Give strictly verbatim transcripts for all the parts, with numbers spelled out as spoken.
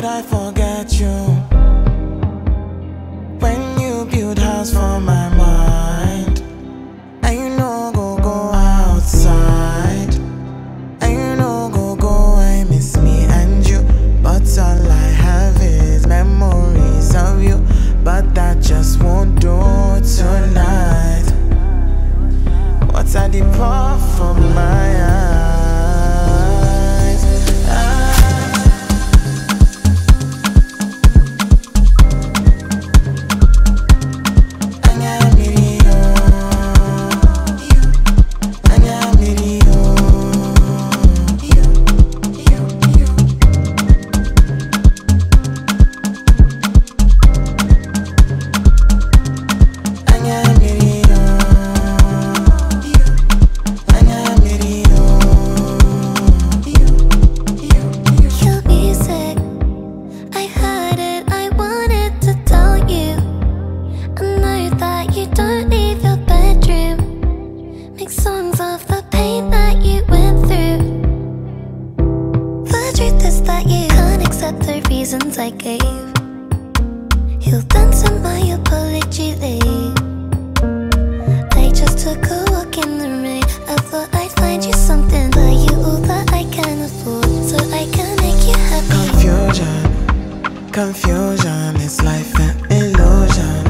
could I forget you? When you build house for my mind, and you know go go outside, and you know go go and miss me and you. But all I have is memories of you, but that just won't do tonight. What I depart from my eyes. I gave you'll dance on my apology late. I just took a walk in the rain. I thought I'd find you something, buy you all that I can afford, so I can make you happy. Confusion, confusion, it's life an illusion.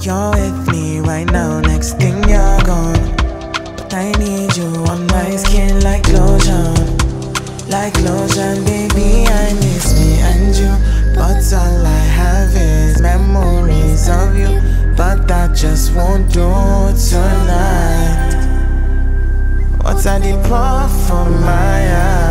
You're with me right now, next thing you're gone. But I need you on my skin like lotion. Like lotion, baby, I miss me and you. But all I have is memories of you, but that just won't do tonight. What I depart from my eyes.